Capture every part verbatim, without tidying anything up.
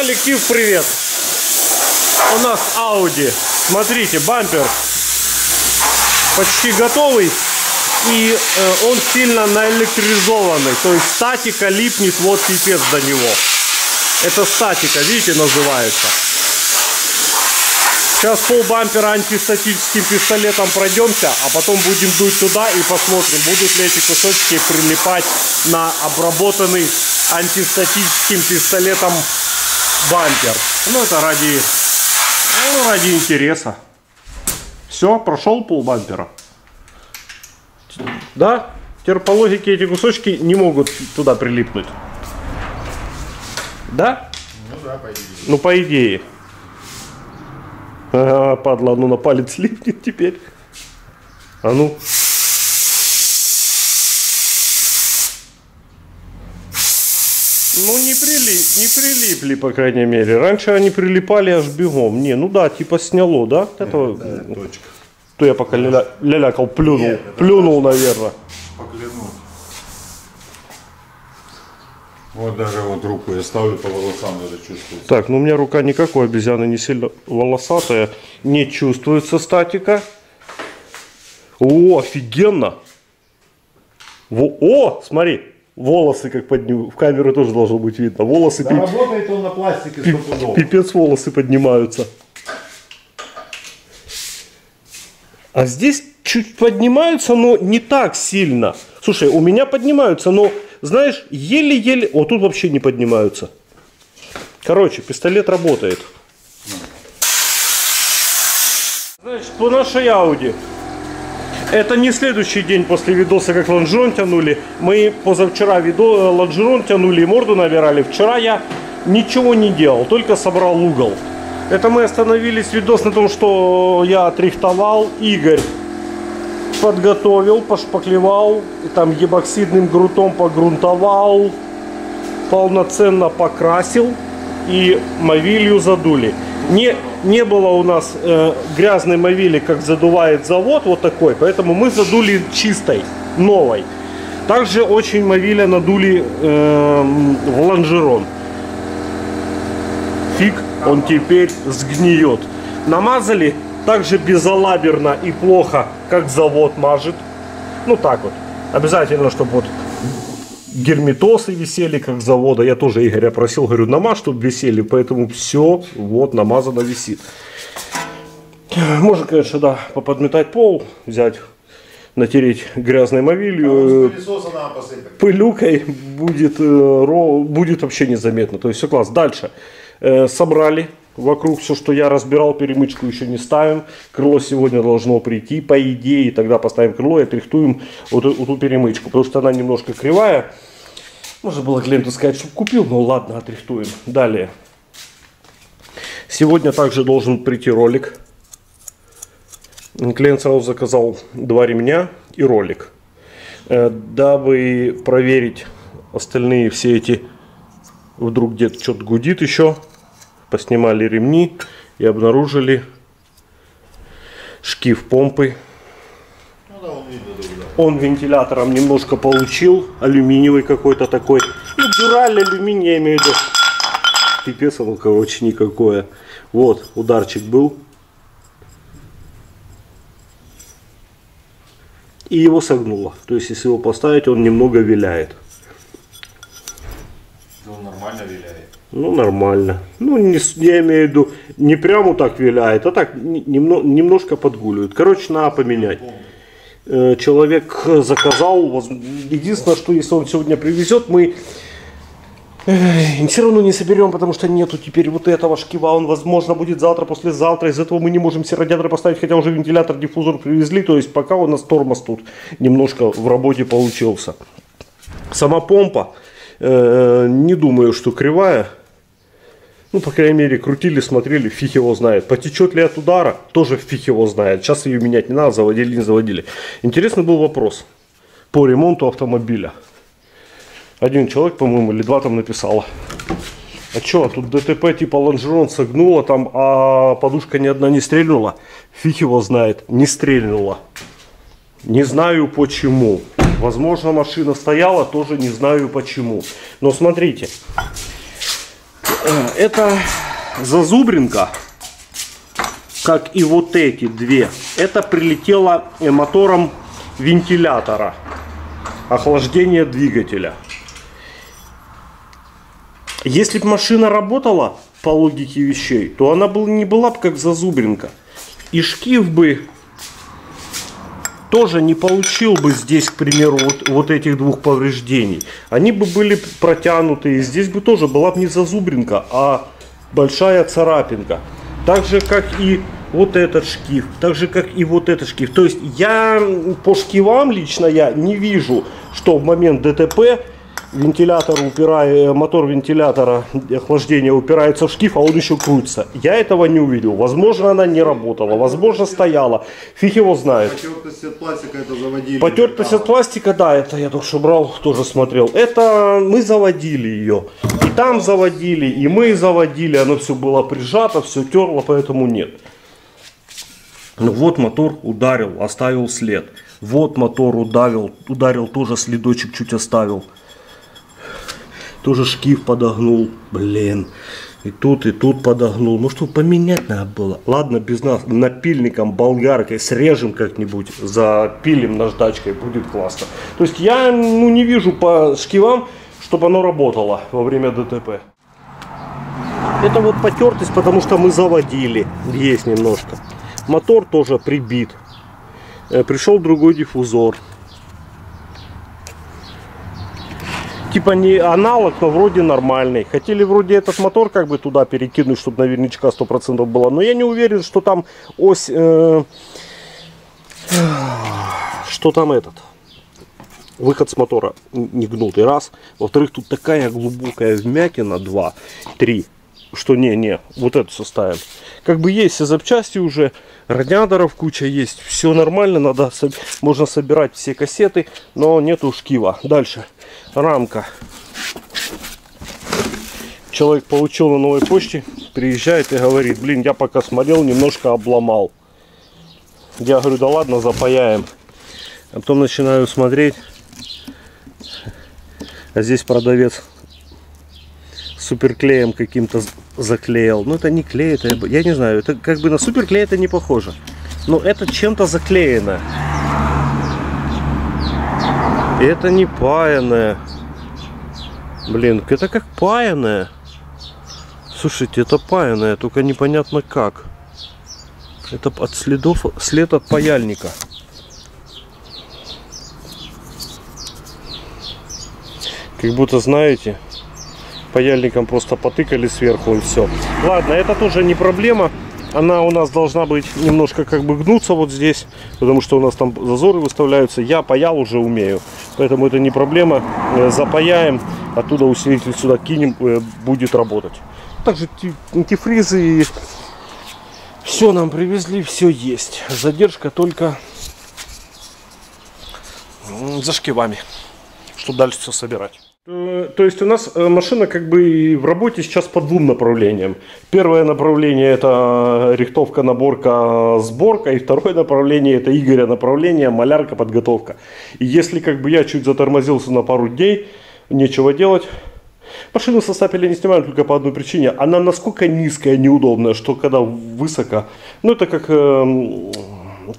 Коллектив, привет! У нас Audi. Смотрите, бампер почти готовый. И э, он сильно наэлектризованный. То есть статика липнет вот пипец до него. Это статика, видите, называется. Сейчас пол бампера антистатическим пистолетом пройдемся, а потом будем дуть туда и посмотрим, будут ли эти кусочки прилипать на обработанный антистатическим пистолетом бампер. Ну это ради, ну, ради интереса. Все, прошел пол бампера. Да, теперь по логике эти кусочки не могут туда прилипнуть. Да? Ну да, по идее. Ну по идее. Ага, падла, ну на палец липнет теперь. А ну. Ну не, прилип, не прилипли, по крайней мере. Раньше они прилипали аж бегом. Не, ну да, типа сняло, да? Нет, этого... да, точка. То я пока ля лялякал, плюнул. Нет, плюнул, наверное. Поклянул. Вот даже вот руку я ставлю по волосам, даже чувствуется. Так, ну у меня рука никакой обезьяны, не сильно волосатая. Не чувствуется статика. О, офигенно. Во, о, смотри. Волосы как подниму. В камеру тоже должно быть видно. Волосы. Да пип... работает он на пластике. Пип... Пипец, волосы поднимаются. А здесь чуть поднимаются, но не так сильно. Слушай, у меня поднимаются, но, знаешь, еле-еле... О, тут вообще не поднимаются. Короче, пистолет работает. Значит, по нашей Ауди. Это не следующий день после видоса, как лонжерон тянули. Мы позавчера видо... лонжерон тянули и морду набирали. Вчера я ничего не делал, только собрал угол. Это мы остановились, видос на том, что я отрихтовал, Игорь подготовил, пошпаклевал, и там гибоксидным грунтом погрунтовал, полноценно покрасил и мовилью задули. Не, не было у нас э, грязной мовили, как задувает завод, вот такой, поэтому мы задули чистой, новой. Также очень мовиля надули э, в лонжерон. Фиг. Он теперь сгниет. Намазали также безалаберно и плохо, как завод мажет. Ну так вот. Обязательно, чтобы вот герметосы висели, как завода. Я тоже Игоря просил, говорю, намажь, чтобы висели. Поэтому все вот намазано висит. Можно, конечно, да, поподметать пол, взять, натереть грязной мовилью, а пылюкой будет, будет вообще незаметно. То есть все класс. Дальше. Собрали вокруг все, что я разбирал. Перемычку еще не ставим. Крыло сегодня должно прийти, по идее. Тогда поставим крыло и отрихтуем вот, вот эту перемычку, потому что она немножко кривая. Можно было клиенту сказать, чтобы купил, но ладно, отрихтуем. Далее. Сегодня также должен прийти ролик. Клиент сразу заказал два ремня и ролик, дабы проверить остальные все эти. Вдруг где-то что-то гудит еще. Поснимали ремни и обнаружили шкив помпы. Ну да, он, видно, да. Он вентилятором немножко получил. Алюминиевый какой-то такой. Ну, дюраль алюминия, я имею в виду. Пипец оно, короче, никакое. Вот, ударчик был. И его согнуло. То есть, если его поставить, он немного виляет. Нормально виляет. Ну нормально. Ну не, я имею в виду, не прямо так виляет, а так немно, немножко подгуливает. Короче, надо поменять. Человек заказал. Единственное, что если он сегодня привезет, мы все равно не соберем, потому что нету теперь вот этого шкива. Он, возможно, будет завтра, послезавтра. Из этого мы не можем все радиаторы поставить, хотя уже вентилятор, диффузор привезли. То есть пока у нас тормоз тут немножко в работе получился. Сама помпа. Не думаю, что кривая. Ну, по крайней мере, крутили, смотрели, фиг его знает. Потечет ли от удара, тоже фиг его знает. Сейчас ее менять не надо, заводили, не заводили. Интересный был вопрос по ремонту автомобиля. Один человек, по-моему, или два там написало. А что, тут ДТП типа лонжерон согнуло там, а подушка ни одна не стрельнула. Фиг его знает, не стрельнула. Не знаю почему. Возможно, машина стояла, тоже не знаю почему. Но смотрите, Это зазубринка, как и вот эти две. Это прилетело мотором вентилятора, охлаждения двигателя. Если бы машина работала по логике вещей, то она бы не была бы как зазубринка. И шкив бы тоже не получил бы здесь, к примеру, вот, вот этих двух повреждений. Они бы были протянуты, и здесь бы тоже была бы не зазубринка, а большая царапинка. Так же, как и вот этот шкив, так же, как и вот этот шкив. То есть я по шкивам лично я не вижу, что в момент ДТП вентилятор упирая, мотор вентилятора охлаждения упирается в шкив, а он еще крутится. Я этого не увидел. Возможно, она не работала, возможно, стояла. Фиг его знает. Потертость от пластика, это заводили. Потертость от пластика, да, это я только что брал, тоже смотрел. Это мы заводили ее. И там заводили, и мы заводили. Оно все было прижато, все терло, поэтому нет. Ну вот мотор ударил, оставил след. Вот мотор ударил, ударил тоже следочек чуть оставил. Тоже шкив подогнул, блин, и тут, и тут подогнул. Ну что, поменять надо было. Ладно, без нас, напильником, болгаркой срежем как-нибудь, запилим наждачкой, будет классно. То есть я ну, не вижу по шкивам, чтобы оно работало во время ДТП. Это вот потертость, потому что мы заводили, есть немножко. Мотор тоже прибит, пришел другой диффузор. Типа не аналог, но вроде нормальный. Хотели вроде этот мотор как бы туда перекинуть, чтобы наверняка сто процентов было. Но я не уверен, что там ось... Э, что там этот... Выход с мотора не гнутый, раз. Во-вторых, тут такая глубокая вмятина, два, три. Что не-не, вот эту составим. Как бы есть все запчасти уже, радиаторов куча есть. Все нормально, надо, можно собирать все кассеты, но нету шкива. Дальше. Рамка. Человек получил на новой почте, приезжает и говорит: блин, я пока смотрел, немножко обломал. Я говорю: да ладно, запаяем. А потом начинаю смотреть, а здесь продавец суперклеем каким-то заклеил. Ну это не клей, это я не знаю, это как бы на суперклей это не похоже, но это чем-то заклеено. Это не паяное. Блин, это как паяное. Слушайте, это паяное, только непонятно как. Это от следов, след от паяльника. Как будто, знаете, паяльником просто потыкали сверху и все. Ладно, это тоже не проблема. Она у нас должна быть немножко как бы гнуться вот здесь, потому что у нас там зазоры выставляются. Я паял уже умею, поэтому это не проблема. Запаяем, оттуда усилитель сюда кинем, будет работать. Также антифризы и все нам привезли, все есть. Задержка только за шкивами, что дальше все собирать. То есть у нас машина как бы в работе сейчас по двум направлениям. Первое направление — это рихтовка, наборка, сборка. И второе направление — это Игоря направление, малярка, подготовка. И если как бы я чуть затормозился на пару дней, нечего делать. Машину со стапеля не снимаю только по одной причине. Она насколько низкая, неудобная, что когда высоко, ну это как,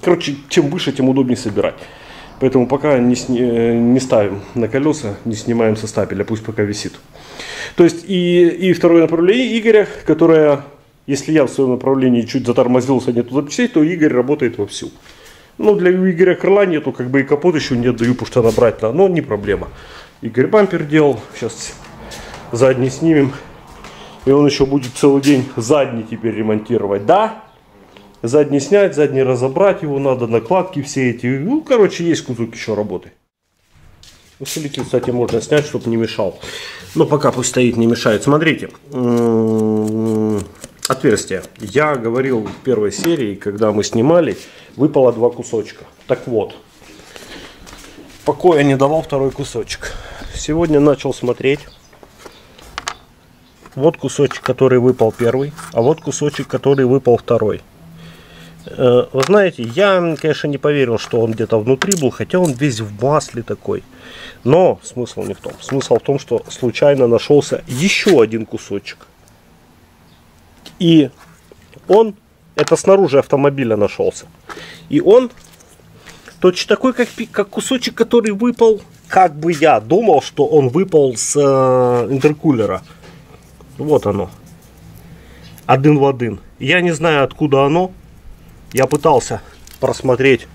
короче, чем выше, тем удобнее собирать. Поэтому пока не, сни... не ставим на колеса, не снимаем со стапеля, пусть пока висит. То есть и, и второе направление Игоря, которое, если я в своем направлении чуть затормозился, нету запчастей, то Игорь работает вовсю. Ну, для Игоря крыла нету, как бы и капот еще не отдаю, потому что набрать-то, но не проблема. Игорь бампер делал, сейчас задний снимем. И он еще будет целый день задний теперь ремонтировать, да? Задний снять, задний разобрать его надо, накладки все эти. Ну, короче, есть кусок еще работы. Усилитель, кстати, можно снять, чтобы не мешал. Но пока пусть стоит, не мешает. Смотрите, отверстие. Я говорил в первой серии, когда мы снимали, выпало два кусочка. Так вот, покоя не давал второй кусочек. Сегодня начал смотреть. Вот кусочек, который выпал первый, а вот кусочек, который выпал второй. Вы знаете, я, конечно, не поверил, что он где-то внутри был, хотя он весь в масле такой. Но смысл не в том. Смысл в том, что случайно нашелся еще один кусочек. И он, это снаружи автомобиля нашелся. И он точно такой, как, как кусочек, который выпал, как бы я думал, что он выпал с э, интеркулера. Вот оно. Один в один. Я не знаю, откуда оно. Я пытался просмотреть,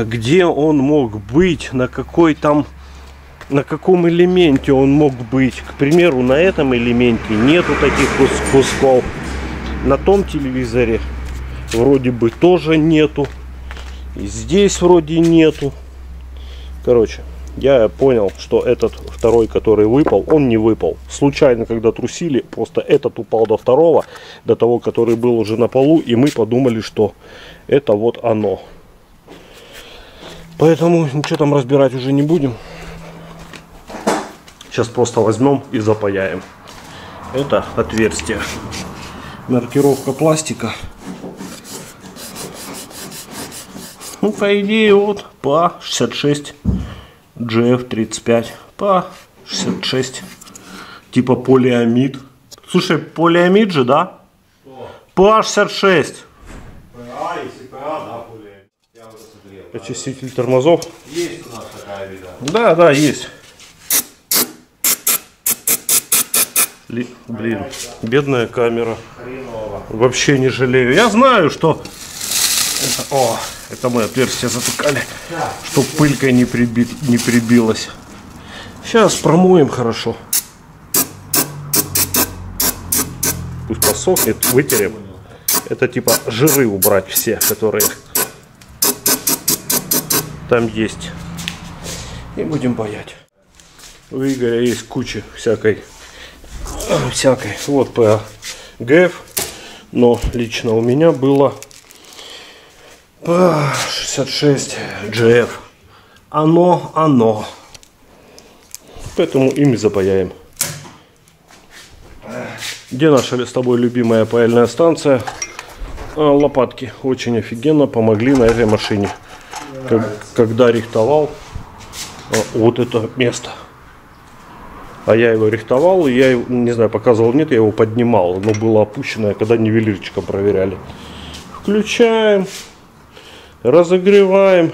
где он мог быть, на какой там, на каком элементе он мог быть. К примеру, на этом элементе нету таких кусков. На том телевизоре вроде бы тоже нету. И здесь вроде нету. Короче, я понял, что этот второй, который выпал, он не выпал. Случайно, когда трусили, просто этот упал до второго, до того, который был уже на полу, и мы подумали, что это вот оно. Поэтому ничего там разбирать уже не будем. Сейчас просто возьмем и запаяем. Это отверстие. Маркировка пластика. Ну, по идее, вот по шестьдесят шесть джи эф тридцать пять, по шестьдесят шесть, типа полиамид. Слушай, полиамид же, да? Что? По шестьдесят шесть. ПА, если ПА, да, полиамид. Я уже смотрел. Очиститель тормозов. Есть у нас такая беда. Да, да, есть. Ли... Блин, бедная камера. Хреново. Вообще не жалею. Я знаю, что... Это... О. Это мы отверстие затыкали, да, чтобы пылькой не, приби... не прибилось. Сейчас промоем хорошо. Пусть посохнет, вытерем. Это типа жиры убрать все, которые там есть. И будем паять. У Игоря есть куча всякой. Всякой. Вот ПА ГФ. Но лично у меня было... шестьдесят шесть джи эф. Оно, оно. Поэтому ими запаяем. Где наша с тобой любимая паяльная станция? А, лопатки очень офигенно помогли на этой машине. Как, когда рихтовал а, вот это место. А я его рихтовал, и я его, не знаю, показывал, нет, я его поднимал. Оно было опущенное, когда нивелирчиком проверяли. Включаем. Разогреваем,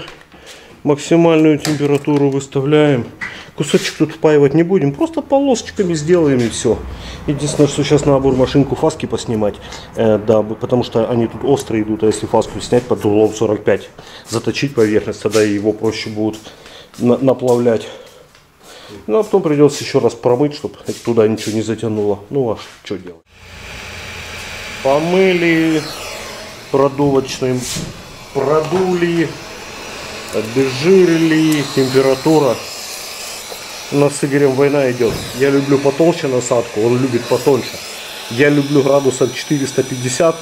максимальную температуру выставляем. Кусочек тут впаивать не будем, просто полосочками сделаем и все. Единственное, что сейчас надо будет машинку фаски поснимать, э, да, потому что они тут острые идут, а если фаску снять под углом сорок пять, заточить поверхность, тогда его проще будут на наплавлять. Ну а потом придется еще раз промыть, чтобы туда ничего не затянуло. Ну а что делать? Помыли продувочным. Продули, обезжирили, температура. У нас с Игорем война идет. Я люблю потолще насадку, он любит потоньше. Я люблю градусов четыреста пятьдесят,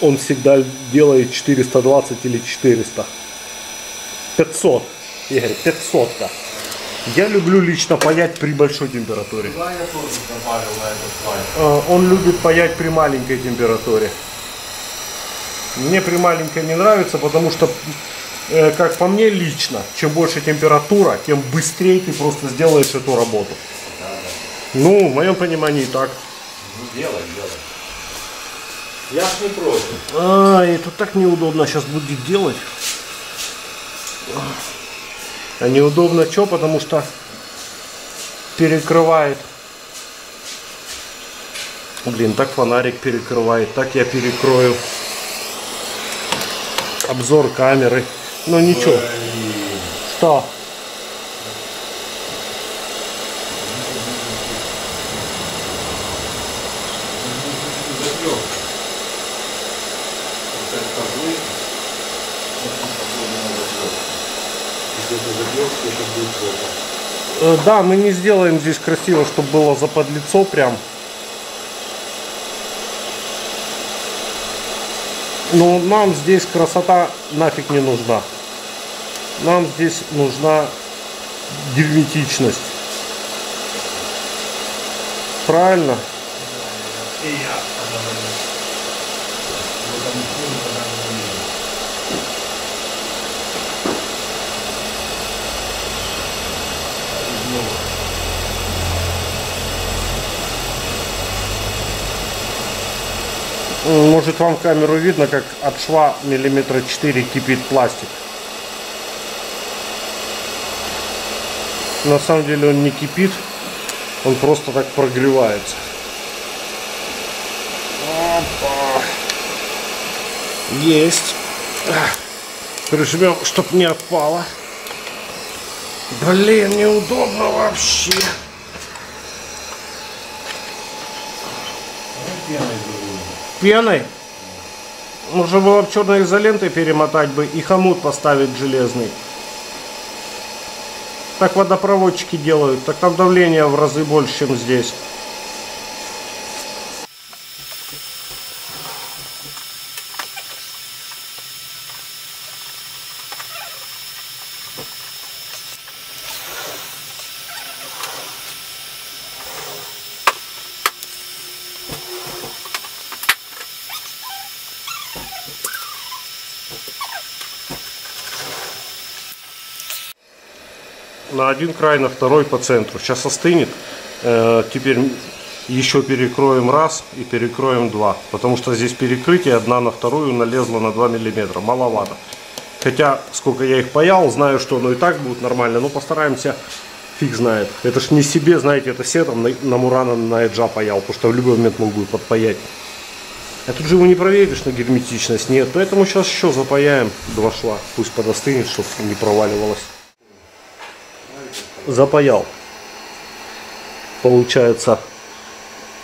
он всегда делает четыреста двадцать или четыреста. пятьсот, Игорь, пятьсот. -то. Я люблю лично паять при большой температуре. Да, я тоже добавил на этот слайд. Он любит паять при маленькой температуре. Мне при маленькой не нравится, потому что, э, как по мне лично, чем больше температура, тем быстрее ты просто сделаешь эту работу. Да, да. Ну, в моем понимании так. Ну, делай, делай. Я ж не против. А, и тут так неудобно сейчас будет делать. А неудобно что? Потому что перекрывает. Блин, так фонарик перекрывает, так я перекрою. Обзор камеры, но ничего. Ой. Что? Да, мы не сделаем здесь красиво, чтобы было заподлицо прям. Но нам здесь красота нафиг не нужна. Нам здесь нужна герметичность. Правильно? может вам в камеру видно, как от шва миллиметра четыре кипит пластик. На самом деле он не кипит, он просто так прогревается. Опа. Есть. Прижмем, чтоб не отпало. Блин, неудобно вообще. Пеной? Можно было бы черной изолентой перемотать бы и хомут поставить железный. Так водопроводчики делают, так там давление в разы больше, чем здесь. На один край, на второй по центру. Сейчас остынет. Теперь еще перекроем раз и перекроем два. Потому что здесь перекрытие одна на вторую налезла на два миллиметра. Маловато. Хотя, сколько я их паял, знаю, что оно и так будет нормально. Но постараемся, фиг знает. Это ж не себе, знаете, это сетом на, на Мурана, на Эджа паял. Потому что в любой момент могу и подпаять. А тут же его не проверишь на герметичность. Нет, поэтому сейчас еще запаяем два шва. Пусть подостынет, чтобы не проваливалось. Запаял, получается,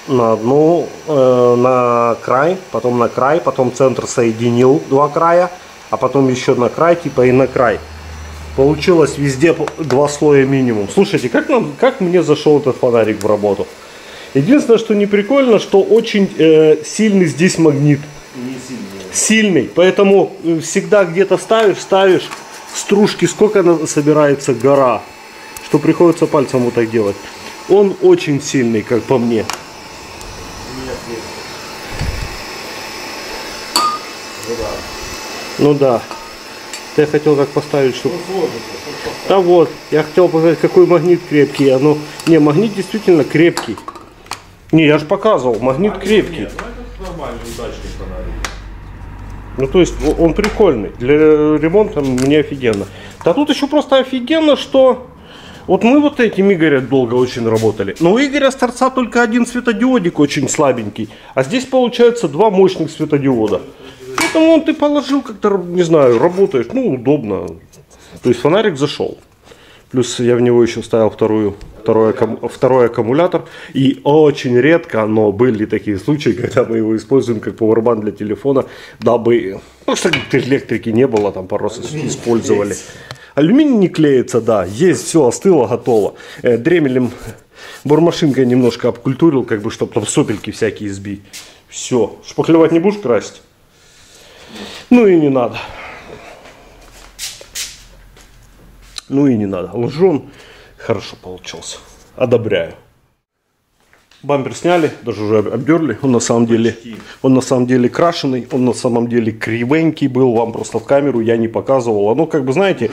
на одну, э, на край, потом на край, потом центр соединил, два края, а потом еще на край, типа и на край. Получилось везде два слоя минимум. Слушайте, как нам, как мне зашел этот фонарик в работу. Единственное, что не прикольно, что очень э, сильный здесь магнит. Не сильный. Сильный, поэтому всегда где-то ставишь, ставишь стружки, сколько собирается гора. Что приходится пальцем вот так делать. Он очень сильный, как по мне. Ну да. Я хотел так поставить, чтобы... Да вот, я хотел показать, какой магнит крепкий. Оно... Не, магнит действительно крепкий. Не, я же показывал, магнит крепкий. Ну то есть он прикольный. Для ремонта мне офигенно. Да тут еще просто офигенно, что... Вот мы вот этим Игоря долго очень работали. Но у Игоря с торца только один светодиодик очень слабенький. А здесь получается два мощных светодиода. Поэтому он ты положил как-то, не знаю, работаешь. Ну, удобно. То есть фонарик зашел. Плюс я в него еще ставил вторую, второй, аккуму, второй аккумулятор. И очень редко, но были такие случаи, когда мы его используем как пауэрбанк для телефона, дабы... Ну, чтобы электрики не было, там пару раз использовали. Алюминий не клеится, да, есть, все, остыло, готово. Э, дремелем, бормашинкой немножко обкультурил, как бы, чтобы там сопельки всякие сбить. Все, шпаклевать не будешь красить? Ну и не надо. Ну и не надо. Лжон хорошо получился. Одобряю. Бампер сняли, даже уже обдерли. Он на самом деле, он на самом деле крашеный, он на самом деле кривенький был. Вам просто в камеру я не показывал. Оно как бы, знаете,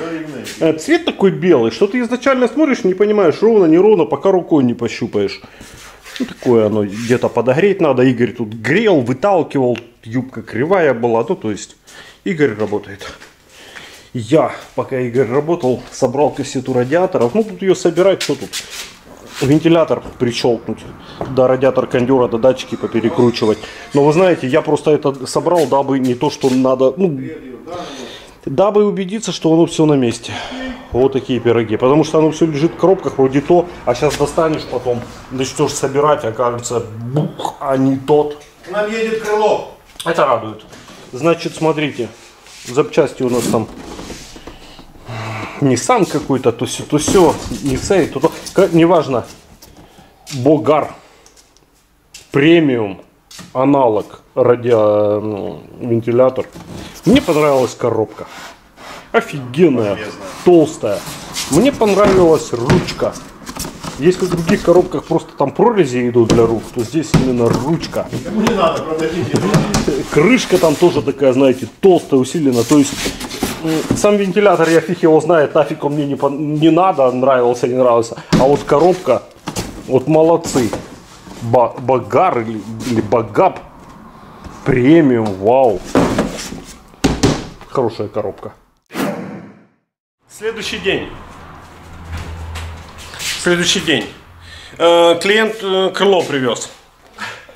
цвет такой белый, что ты изначально смотришь, не понимаешь, ровно, неровно, пока рукой не пощупаешь. Ну такое оно, где-то подогреть надо. Игорь тут грел, выталкивал, юбка кривая была. Ну то есть Игорь работает. Я, пока Игорь работал, собрал кассету радиаторов. Ну тут ее собирать, что тут? Вентилятор прищелкнуть, да, радиатор кондера, да, датчики поперекручивать. Но вы знаете, я просто это собрал, дабы не то, что надо, ну, дабы убедиться, что оно все на месте. Вот такие пироги. Потому что оно все лежит в коробках, вроде то, а сейчас достанешь потом, начнешь собирать, окажется, бух, а не тот. К нам едет крыло. Это радует. Значит, смотрите, запчасти у нас там. Nissan какой-то, то все, то все, не цей, то то, неважно. Bogar Premium аналог радио вентилятор. Мне понравилась коробка, офигенная, толстая. Мне понравилась ручка. Если в других коробках просто там прорези идут для рук, то здесь именно ручка. Не надо, продадите. Крышка там тоже такая, знаете, толстая, усилена, то есть. Сам вентилятор, я фиг его знает, нафиг он мне не, по... не надо, нравился, не нравился. А вот коробка, вот молодцы. Богар или, или Богап, Премиум, вау. Хорошая коробка. Следующий день. Следующий день. Клиент крыло привез.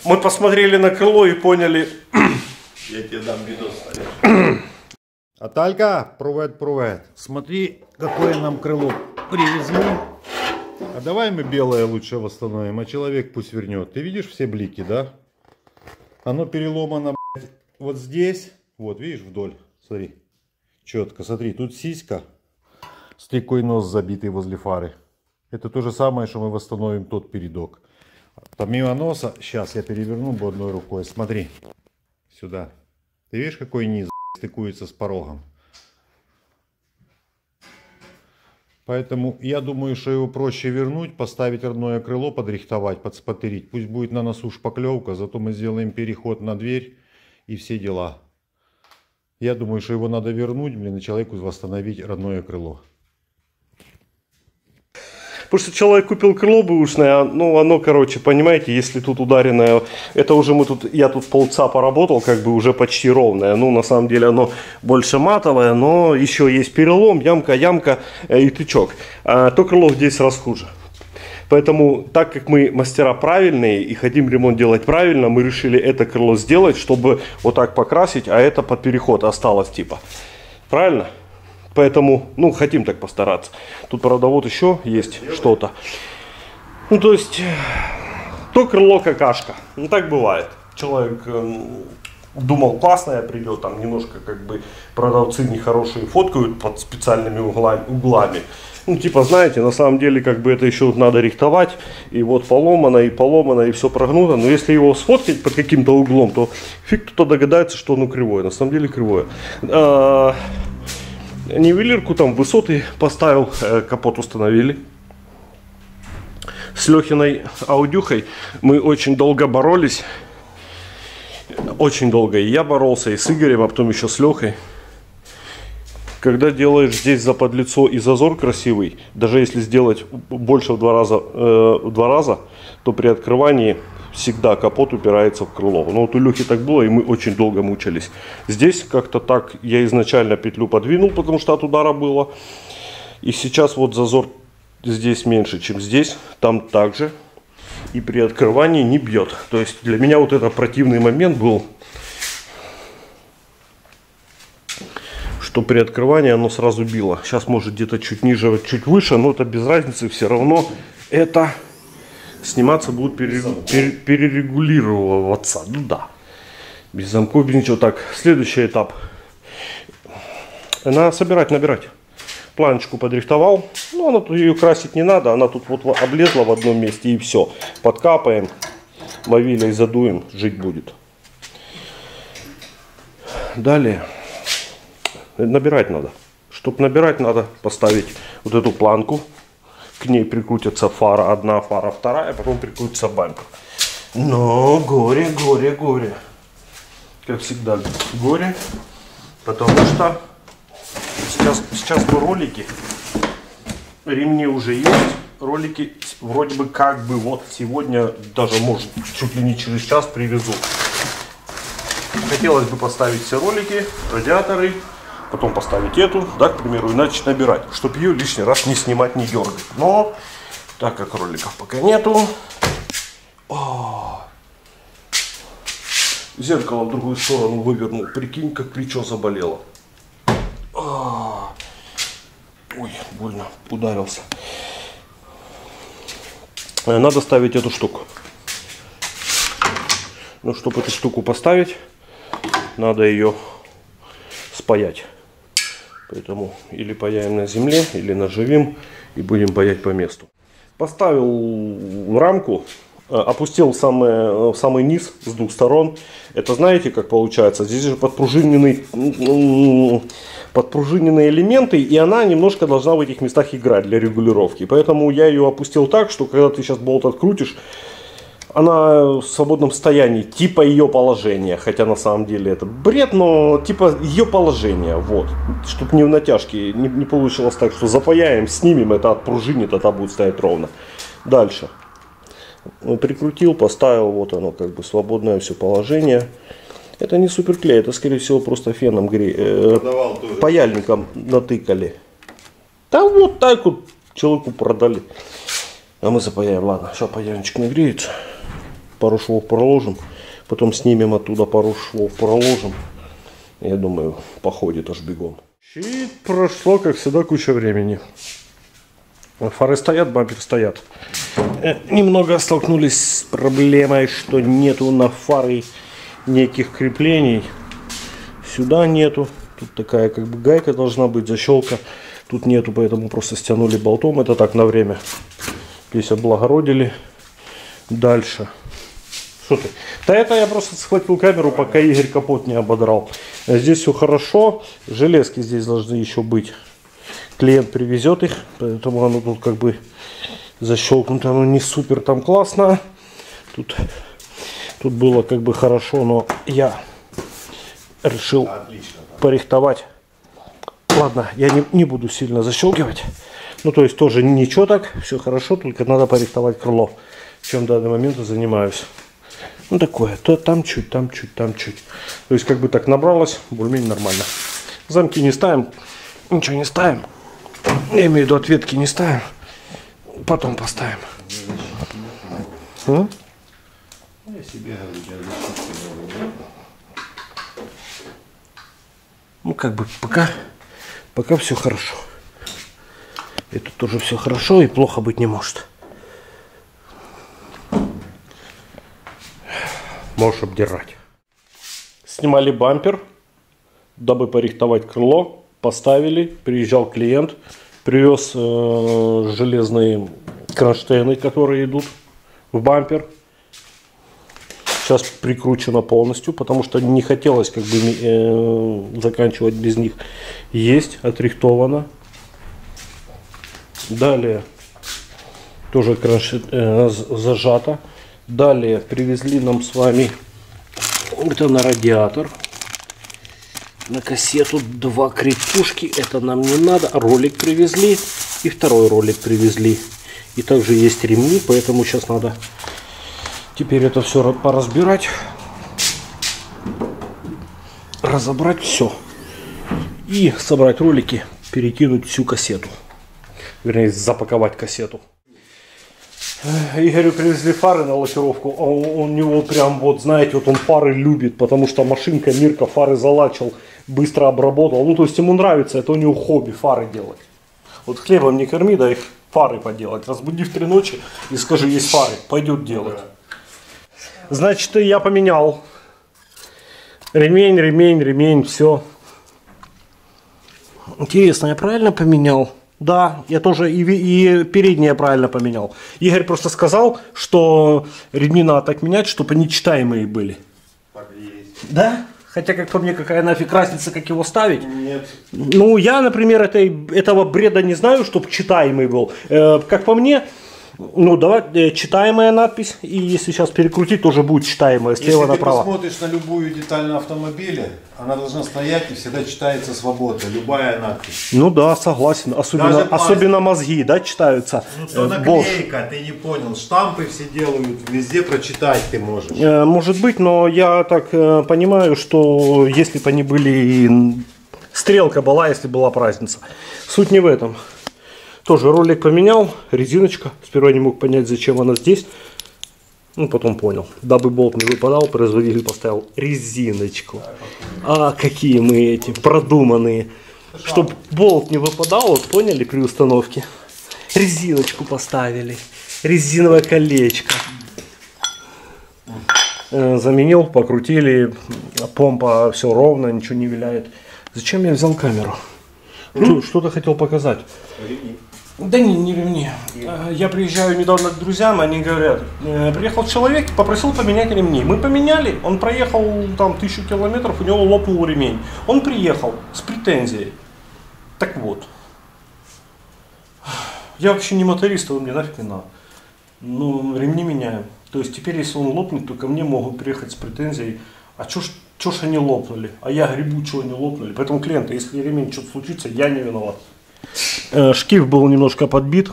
Мы посмотрели на крыло и поняли... Я тебе дам видос. Аталька, привет, привет. Смотри, какое нам крыло привезли. А давай мы белое лучше восстановим, а человек пусть вернет. Ты видишь все блики, да? Оно переломано, блядь, вот здесь. Вот, видишь, вдоль. Смотри, четко. Смотри, тут сиська. С такой нос забитый возле фары. Это то же самое, что мы восстановим тот передок. Помимо носа, сейчас я переверну бы одной рукой. Смотри, сюда. Ты видишь, какой низ стыкуется с порогом? Поэтому я думаю, что его проще вернуть, поставить родное крыло, подрихтовать, подспотерить. Пусть будет на носу шпаклевка, зато мы сделаем переход на дверь и все дела. Я думаю, что его надо вернуть, блин, и человеку восстановить родное крыло. Потому что человек купил крыло бэушное, ну оно, короче, понимаете, если тут ударенное, это уже мы тут, я тут полца поработал, как бы уже почти ровное. Ну, на самом деле оно больше матовое, но еще есть перелом, ямка, ямка и тычок. А то крыло здесь раз хуже. Поэтому, так как мы мастера правильные и хотим ремонт делать правильно, мы решили это крыло сделать, чтобы вот так покрасить, а это под переход осталось типа. Правильно? Поэтому, ну, хотим так постараться. Тут, правда, вот еще есть что-то. Ну, то есть, то крыло какашка. Ну, так бывает. Человек э, думал, классное придет, там немножко, как бы, продавцы нехорошие фоткают под специальными углами. углами. Ну, типа, знаете, на самом деле, как бы, это еще надо рихтовать. И вот поломано, и поломано, и все прогнуто. Но если его сфоткать под каким-то углом, то фиг кто-то догадается, что оно кривое. На самом деле, кривое. А нивелирку там высоты поставил, капот установили. С Лехиной Аудюхой мы очень долго боролись. Очень долго. И я боролся, и с Игорем, а потом еще с Лехой. Когда делаешь здесь заподлицо и зазор красивый, даже если сделать больше в два раза, э, в два раза, то при открывании всегда капот упирается в крыло. Но вот у Лехи так было, и мы очень долго мучились. Здесь как-то так я изначально петлю подвинул, потому что от удара было. И сейчас вот зазор здесь меньше, чем здесь. Там также. И при открывании не бьет. То есть для меня вот этот противный момент был, что при открывании оно сразу било. Сейчас может где-то чуть ниже, чуть выше, но это без разницы. Все равно это... Сниматься будут, пере, пере, перерегулироваться. Ну да. Без замков, без ничего. Так, следующий этап. Надо собирать, набирать. Планочку подрихтовал. Ну, она тут, ее красить не надо. Она тут вот облезла в одном месте и все. Подкапаем. Мовилей задуем. Жить будет. Далее. Набирать надо. Чтобы набирать, надо поставить вот эту планку. К ней прикрутится фара, одна фара, вторая, потом прикрутится бампер. Но горе, горе, горе. Как всегда, горе. Потому что сейчас, сейчас по ролики, ремни уже есть. Ролики вроде бы как бы вот сегодня, даже может чуть ли не через час привезу. Хотелось бы поставить все ролики, радиаторы. Потом поставить эту, да, к примеру, и начать набирать, чтобы ее лишний раз не снимать, не дергать. Но, так как роликов пока нету, о, зеркало в другую сторону вывернул, прикинь, как плечо заболело. О, ой, больно, ударился. Надо ставить эту штуку. Ну, чтобы эту штуку поставить, надо ее спаять. Поэтому или паяем на земле, или наживим и будем паять по месту. Поставил рамку, опустил самый, самый низ с двух сторон. Это знаете, как получается? Здесь же подпружиненный, подпружиненные элементы, и она немножко должна в этих местах играть для регулировки. Поэтому я ее опустил так, что когда ты сейчас болт открутишь, она в свободном состоянии, типа ее положение, хотя на самом деле это бред, но типа ее положение, вот. Чтобы не в натяжке, не, не получилось так, что запаяем, снимем, это отпружинит, а та будет стоять ровно. Дальше. Прикрутил, поставил, вот оно как бы свободное все положение. Это не суперклей, это скорее всего просто феном гре... Продавал тоже. Паяльником натыкали. Там вот так вот человеку продали. А мы запаяем. Ладно, сейчас паяльничек нагреется. Пару швов проложим. Потом снимем оттуда пару швов, проложим. Я думаю, походит аж бегом. И прошло, как всегда, куча времени. Фары стоят, бампер стоят. Немного столкнулись с проблемой, что нету на фары неких креплений. Сюда нету. Тут такая как бы гайка должна быть, защелка. Тут нету, поэтому просто стянули болтом. Это так на время. Здесь облагородили. Дальше. Что ты? Да это я просто схватил камеру, пока Игорь капот не ободрал. Здесь все хорошо. Железки здесь должны еще быть. Клиент привезет их, поэтому оно тут как бы защелкнуто. Оно не супер там классно. Тут, тут было как бы хорошо, но я решил отлично порихтовать. Ладно, я не, не буду сильно защелкивать. Ну то есть тоже ничего так, все хорошо, только надо порихтовать крыло. Чем в данный момент я занимаюсь. Ну такое, то там чуть, там чуть, там чуть. То есть как бы так набралось, более-менее нормально. Замки не ставим, ничего не ставим. Я имею в виду ответки не ставим. Потом поставим. А? Я себе говорю, я защитил. Ну как бы пока, пока все хорошо. Это тоже все хорошо и плохо быть не может. Можешь обдирать. Снимали бампер, дабы порихтовать крыло. Поставили, приезжал клиент, привез э, железные кронштейны, которые идут в бампер. Сейчас прикручено полностью, потому что не хотелось как бы э, заканчивать без них. Есть, отрихтовано. Далее тоже кронш... э, зажато. Далее привезли нам с вами это на радиатор, на кассету два крепушки, это нам не надо. Ролик привезли и второй ролик привезли. И также есть ремни, поэтому сейчас надо теперь это все поразбирать, разобрать все и собрать ролики, перекинуть всю кассету, вернее запаковать кассету. Игорю привезли фары на лакировку, а у него прям вот, знаете, вот он фары любит, потому что машинка, Мирка фары залачил, быстро обработал. Ну, то есть ему нравится, это у него хобби фары делать. Вот хлебом не корми, да их фары поделать. Разбуди в три ночи и скажи, есть фары, пойдет делать. Значит, я поменял. Ремень, ремень, ремень, все. Интересно, я правильно поменял? Да, я тоже и, и переднее правильно поменял. Игорь просто сказал, что ремни надо так менять, чтобы они читаемые были. Есть. Да? Хотя, как по мне, какая нафиг разница, как его ставить? Нет. Ну, я, например, этой, этого бреда не знаю, чтобы читаемый был. Э, как по мне, ну, давай, читаемая надпись. И если сейчас перекрутить, тоже будет читаемая слева если направо. Если ты посмотришь на любую деталь на автомобиле, она должна стоять и всегда читается свободно. Любая надпись. Ну да, согласен. Особенно, особенно мозги, да, читаются. Ну что наклейка, ты не понял. Штампы все делают, везде прочитать ты можешь. Может быть, но я так понимаю, что если бы они были... Стрелка была, если была разница. Суть не в этом. Тоже ролик поменял, резиночка. Сперва не мог понять, зачем она здесь. Ну, потом понял. Дабы болт не выпадал, производитель поставил резиночку. А какие мы эти продуманные. Чтобы болт не выпадал, вот поняли при установке. Резиночку поставили. Резиновое колечко. Заменил, покрутили. Помпа все ровно, ничего не виляет. Зачем я взял камеру? Что-то хотел показать. Да не, не ремни. Я приезжаю недавно к друзьям, они говорят, приехал человек, попросил поменять ремни. Мы поменяли, он проехал там тысячу километров, у него лопнул ремень. Он приехал с претензией. Так вот. Я вообще не моторист, его мне нафиг не надо. Ну, ремни меняю. То есть теперь, если он лопнет, то ко мне могут приехать с претензией. А чё ж... Чего ж они лопнули? А я гребу, чего они лопнули. Поэтому клиенты, если ремень что-то случится, я не виноват. Шкив был немножко подбит.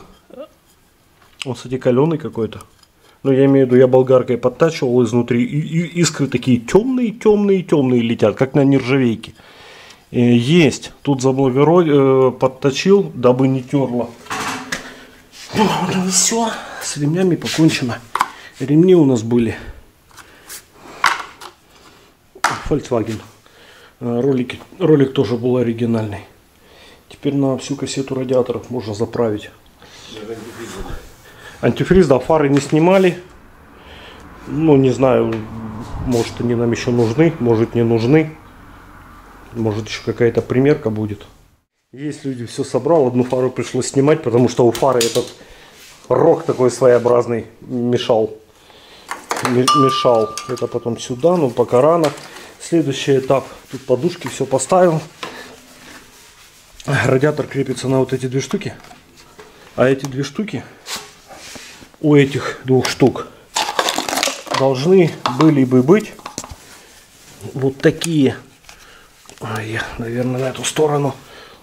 Он, кстати, каленый какой-то. но я имею в виду, я болгаркой подтачивал изнутри, и искры такие темные, темные, темные летят, как на нержавейке. Есть, тут заблагородие, подточил, дабы не терло. Ну, ну все, с ремнями покончено. Ремни у нас были Volkswagen. Ролики, ролик тоже был оригинальный. Теперь на всю кассету радиаторов можно заправить. Антифриз, да, фары не снимали. Ну, не знаю, может, они нам еще нужны, может, не нужны. Может, еще какая-то примерка будет. Есть люди, все собрал, одну фару пришлось снимать, потому что у фары этот рог такой своеобразный мешал. Мешал. Это потом сюда, но пока рано. Следующий этап. Тут подушки, все поставил. Радиатор крепится на вот эти две штуки. А эти две штуки у этих двух штук должны были бы быть вот такие. Ой, наверное, на эту сторону,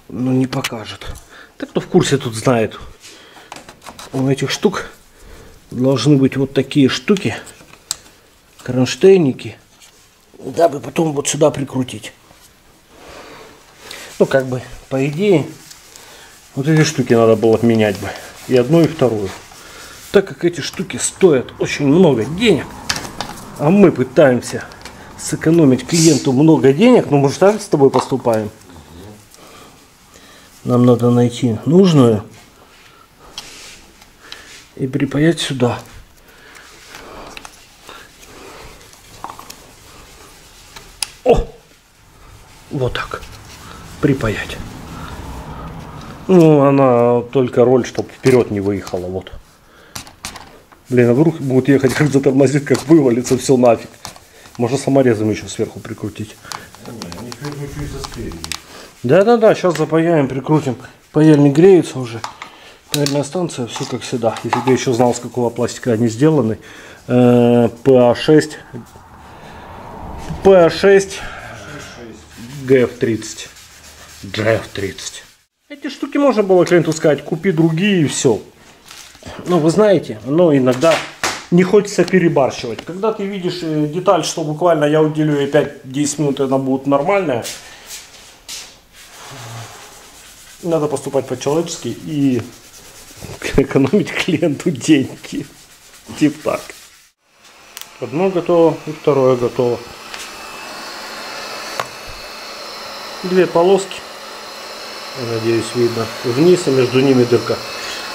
но не покажет. Так кто в курсе, тут знает. У этих штук должны быть вот такие штуки, кронштейники, дабы потом вот сюда прикрутить. Ну, как бы, по идее, вот эти штуки надо было менять бы. И одну, и вторую. Так как эти штуки стоят очень много денег, а мы пытаемся сэкономить клиенту много денег, но мы же так с тобой поступаем. Нам надо найти нужную и припаять сюда. О! Вот так. Припаять. Ну, она только роль, чтобы вперед не выехала. Вот. Блин, а вдруг будут ехать, как затормозит, как вывалится, все нафиг. Можно саморезом еще сверху прикрутить. Да-да-да, сейчас запаяем, прикрутим. Паяльник греется уже. Паяльная станция, все как всегда. Если бы я еще знал, с какого пластика они сделаны. пэ а шесть, пэ а шесть, джи эф тридцать. Эти штуки можно было клиенту сказать, купи другие и все. Но вы знаете, но иногда... не хочется перебарщивать. Когда ты видишь деталь, что буквально я уделю ей пять-десять минут, она будет нормальная. Надо поступать по-человечески и экономить клиенту деньги. Типа так. Одно готово и второе готово. Две полоски. Надеюсь, видно. Вниз, и между ними дырка.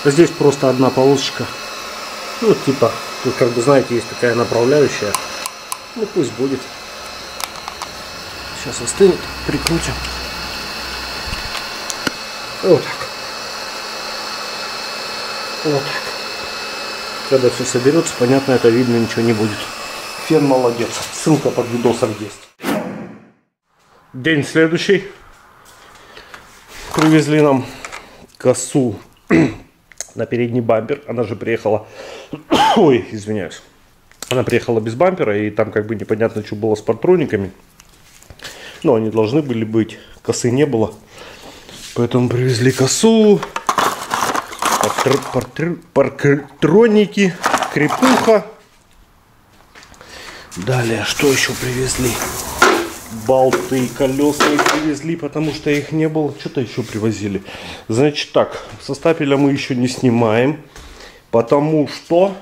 А здесь просто одна полосочка. Ну, типа... Тут, как бы, знаете, есть такая направляющая. Ну, пусть будет. Сейчас остынет. Прикрутим. Вот так. Вот так. Когда все соберется, понятно, это видно, ничего не будет. Фен молодец. Ссылка под видосом есть. День следующий. Привезли нам косу на передний бампер. Она же приехала... Ой, извиняюсь. Она приехала без бампера, и там как бы непонятно, что было с патрониками. Но они должны были быть. Косы не было. Поэтому привезли косу. Парктроники. Крепуха. Далее, что еще привезли? Болты и колеса привезли, потому что их не было. Что-то еще привозили. Значит так, со стапеля мы еще не снимаем. Потому что,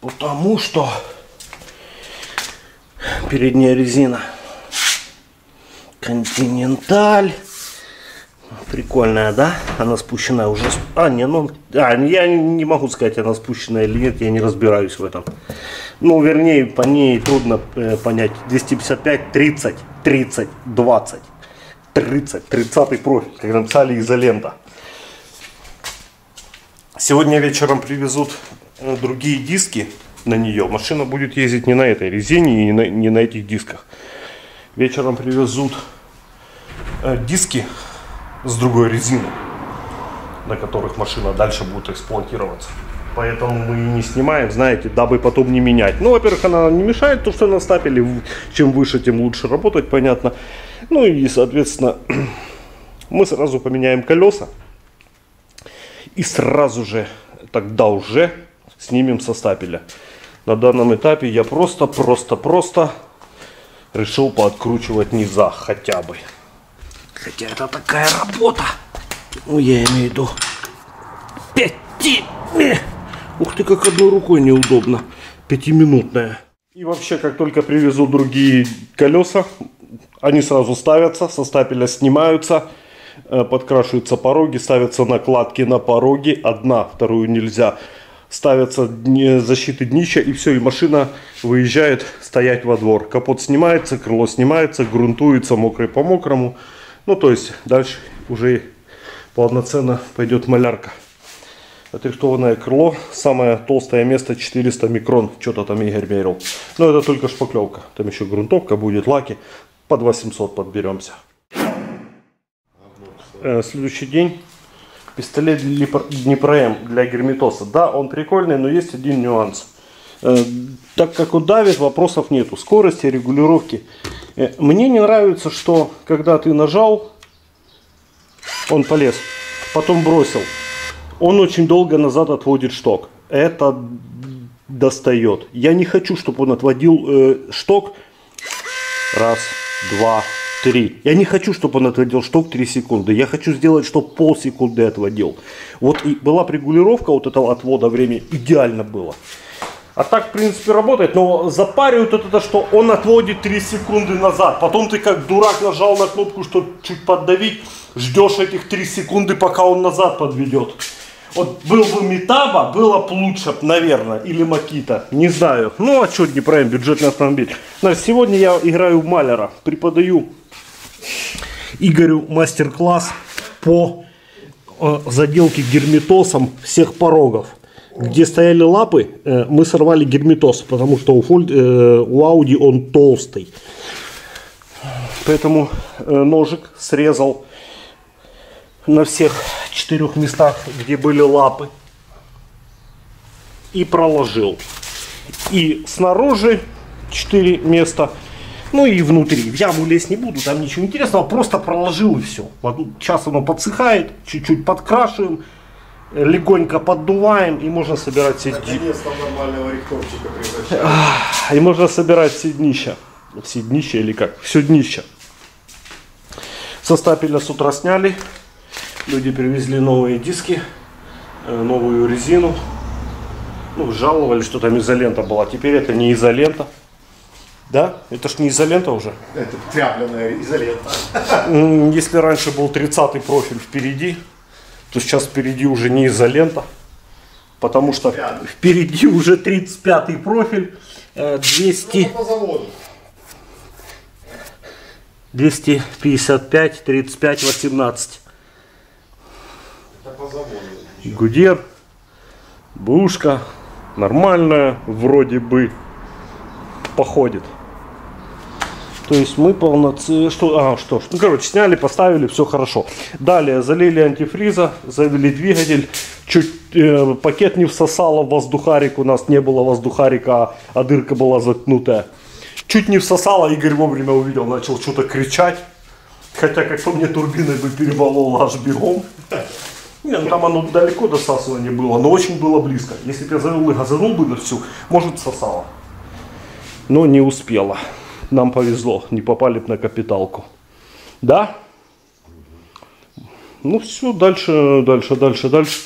потому что передняя резина Continental, прикольная, да? Она спущенная уже. А не, ну, а, я не могу сказать, она спущенная или нет, я не разбираюсь в этом. Ну, вернее, по ней трудно э, понять. двести пятьдесят пять, тридцать, тридцать, двадцать. тридцатый профиль, как написали, изолента. Сегодня вечером привезут другие диски на нее. Машина будет ездить не на этой резине и не на, не на этих дисках. Вечером привезут диски с другой резины, на которых машина дальше будет эксплуатироваться. Поэтому мы не снимаем, знаете, дабы потом не менять. Ну, во-первых, она не мешает, то, что на стапеле. Чем выше, тем лучше работать, понятно. Ну и, соответственно, мы сразу поменяем колеса. и сразу же тогда уже снимем со стапеля. На данном этапе я просто, просто, просто решил пооткручивать низа хотя бы. Хотя это такая работа. Ну, я имею в виду. Пяти... Ух ты, как одной рукой неудобно. Пятиминутная. И вообще, как только привезу другие колеса, они сразу ставятся, со стапеля снимаются, подкрашиваются пороги, ставятся накладки на пороги. Одна, вторую нельзя. Ставятся защиты днища, и все, и машина выезжает стоять во двор. Капот снимается, крыло снимается, грунтуется мокрый по мокрому. Ну, то есть, дальше уже полноценно пойдет малярка. Отрихтованное крыло, самое толстое место четыреста микрон, что-то там Игорь мерил. Но это только шпаклевка, там еще грунтовка будет, лаки, под восемьсот подберемся. Следующий день. Пистолет Днепром для герметоса. Да, он прикольный, но есть один нюанс. Так как он давит, вопросов нету. Скорости, регулировки. Мне не нравится, что когда ты нажал, он полез, потом бросил. Он очень долго назад отводит шток. Это достает. Я не хочу, чтобы он отводил э, шток. Раз, два, три. Я не хочу, чтобы он отводил шток три секунды. Я хочу сделать, чтобы полсекунды отводил. Вот и была регулировка вот этого отвода времени. Идеально было. А так, в принципе, работает. Но запаривают вот это, что он отводит три секунды назад. Потом ты как дурак нажал на кнопку, чтобы чуть поддавить. Ждешь этих три секунды, пока он назад подведет. Вот был бы Метаба, было бы лучше, наверное, или Макита, не знаю. Ну, а что Днепром, бюджетный автомобиль. Значит, сегодня я играю в маляра, преподаю Игорю мастер-класс по э, заделке герметосом всех порогов. Где стояли лапы, э, мы сорвали герметос, потому что у, фоль, э, у Audi он толстый. Поэтому э, ножик срезал на всех четырех местах, где были лапы, и проложил. И снаружи четыре места, ну и внутри. В яму лезть не буду, там ничего интересного, просто проложил и все. Сейчас оно подсыхает, чуть-чуть подкрашиваем, легонько поддуваем, и можно собирать все днища. И можно собирать все днища, все днища или как, все днища. Со стапеля с утра сняли. Люди привезли новые диски, новую резину. Ну, жаловали, что там изолента была. Теперь это не изолента. Да? Это ж не изолента уже. Это тряпленная изолента. Если раньше был тридцатый профиль впереди, то сейчас впереди уже не изолента. Потому что впереди уже тридцать пятый профиль. двести... двести пятьдесят пять, тридцать пять, восемнадцать. Гудер, бушка, нормальная, вроде бы, походит. То есть мы полноценно, что, а, что, ну короче, сняли, поставили, все хорошо. Далее залили антифриза, залили двигатель, чуть э, пакет не всосало в воздухарик, у нас не было воздухарика, а дырка была заткнутая. Чуть не всосало, Игорь вовремя увидел, начал что-то кричать. Хотя, как по мне, турбиной бы перевололо аж бегом. Не, ну там оно далеко до сосания было, но очень было близко. Если бы я завел и газанул бы на всю, может, сосало. Но не успела. Нам повезло, не попали бы на капиталку. Да? Ну все, дальше, дальше, дальше, дальше.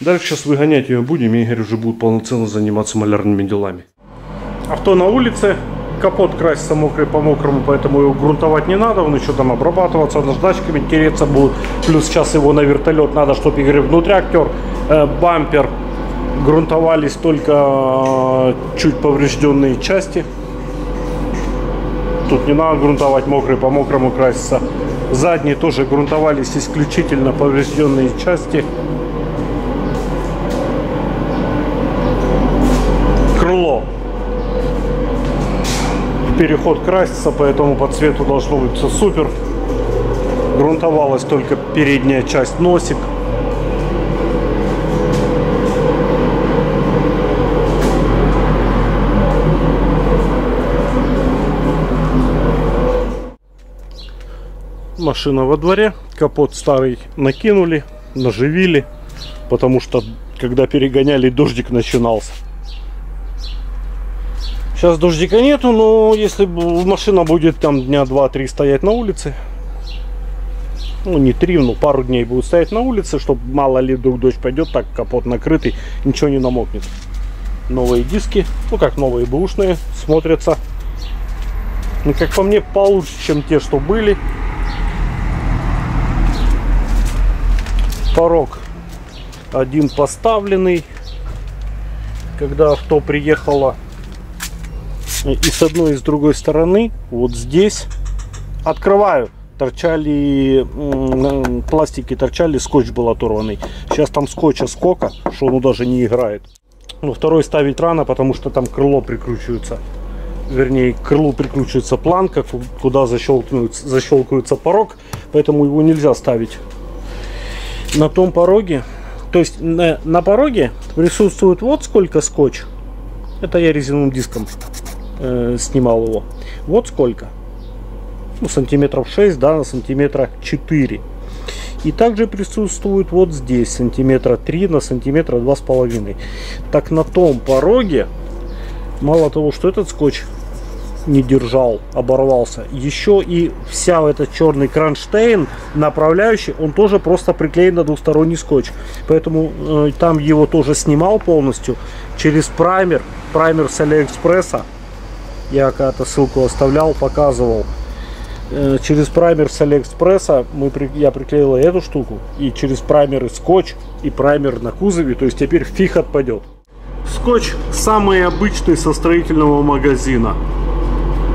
Дальше сейчас выгонять ее будем, и Игорь уже будет полноценно заниматься малярными делами. Авто на улице. Капот красится мокрый по мокрому, поэтому его грунтовать не надо, он еще там обрабатываться наждачками, тереться будет. Плюс сейчас его на вертолет надо, чтобы Игорь внутряк тер. Э, бампер грунтовались только э, чуть поврежденные части. Тут не надо грунтовать, мокрый по мокрому красится. Задние тоже грунтовались исключительно поврежденные части. Переход красится, поэтому по цвету должно быть все супер. Грунтовалась только передняя часть, носик. Машина во дворе, капот старый накинули, наживили. потому что когда перегоняли, дождик начинался. Сейчас дождика нету, но если машина будет там дня два-три стоять на улице, ну не три, но пару дней будет стоять на улице, чтобы мало ли вдруг дождь пойдет, так капот накрытый, ничего не намокнет. Новые диски, ну как новые бэушные, смотрятся, ну как по мне, получше, чем те, что были. Порог один поставленный, когда авто приехало. И с одной и с другой стороны, вот здесь, открываю, торчали пластики, торчали, скотч был оторванный. Сейчас там скотча скока, что он даже не играет. Ну, второй ставить рано, потому что там крыло прикручивается. Вернее, к крылу прикручивается планка, куда защелкивается, защелкивается порог, поэтому его нельзя ставить. На том пороге, то есть на, на пороге присутствует вот сколько скотч. Это я резиновым диском снимал его, вот сколько, ну, сантиметров шесть, да, на сантиметра четыре. И также присутствует вот здесь сантиметра три на сантиметра два с половиной. Так на том пороге мало того, что этот скотч не держал, оборвался, еще и вся этот черный кронштейн направляющий, он тоже просто приклеен на двусторонний скотч, поэтому э, там его тоже снимал полностью через праймер праймер с AliExpress. Я когда-то ссылку оставлял, показывал. Через праймер с AliExpress мы, я приклеила эту штуку. И через праймер и скотч, и праймер на кузове. То есть теперь фиг отпадет. Скотч самый обычный со строительного магазина.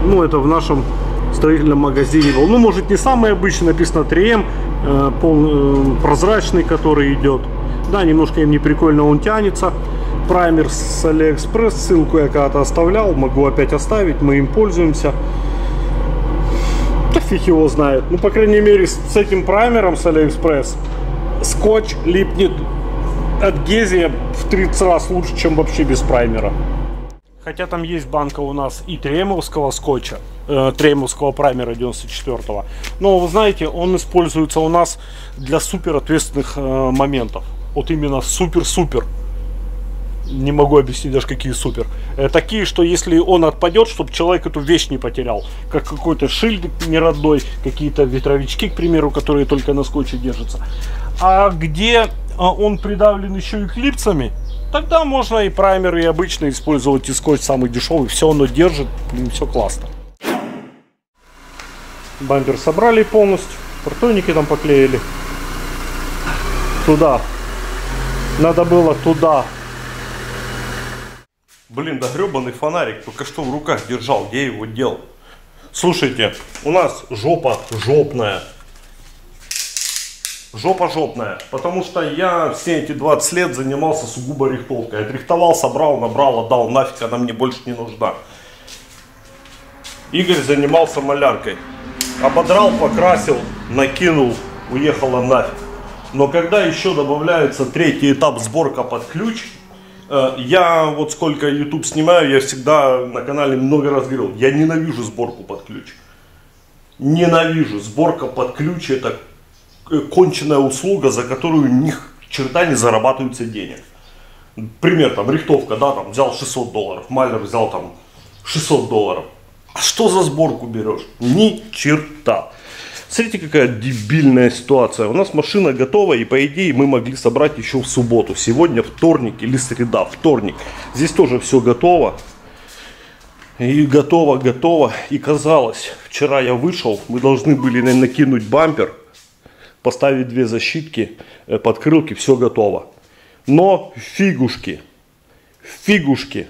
Ну, это в нашем строительном магазине был. Ну, может, не самый обычный. Написано три эм, э, пол, э, прозрачный, который идет. Да, немножко им не прикольно, он тянется. Праймер с AliExpress, ссылку я когда-то оставлял, могу опять оставить, мы им пользуемся. Да фиг его знает. Ну, по крайней мере, с этим праймером с AliExpress скотч липнет от адгезия в тридцать раз лучше, чем вообще без праймера. Хотя там есть банка у нас и три эм-овского скотча, три эм-овского праймера девяносто четвёртого. Но, вы знаете, он используется у нас для супер ответственных моментов. Вот именно супер-супер. Не могу объяснить даже, какие супер. Такие, что если он отпадет, чтобы человек эту вещь не потерял. Как какой-то шильдик неродной, какие-то ветровички, к примеру, которые только на скотче держатся. А где он придавлен еще и клипсами, тогда можно и праймер, и обычно использовать, и скотч самый дешевый. Все оно держит, блин, все классно. Бампер собрали полностью, протоники там поклеили. Туда. Надо было туда. Блин, да гребаный фонарик только что в руках держал, я его дел. Слушайте, у нас жопа жопная. Жопа жопная. Потому что я все эти двадцать лет занимался сугубо рихтовкой. Отрихтовал, собрал, набрал, отдал, нафиг, она мне больше не нужна. Игорь занимался маляркой. Ободрал, покрасил, накинул, уехала нафиг. Но когда еще добавляется третий этап, сборка под ключ. Я вот сколько YouTube снимаю, я всегда на канале много раз говорил, я ненавижу сборку под ключ. Ненавижу. Сборка под ключ — это конченная услуга, за которую ни черта не зарабатывается денег. Пример, там, рихтовка, да, там, взял шестьсот долларов, маляр взял там шестьсот долларов. А что за сборку берешь? Ни черта. Смотрите, какая дебильная ситуация. У нас машина готова, и по идее мы могли собрать еще в субботу. Сегодня вторник или среда. Вторник. Здесь тоже все готово. И готово, готово. И казалось, вчера я вышел, мы должны были накинуть бампер, поставить две защитки, подкрылки, все готово. Но фигушки, фигушки,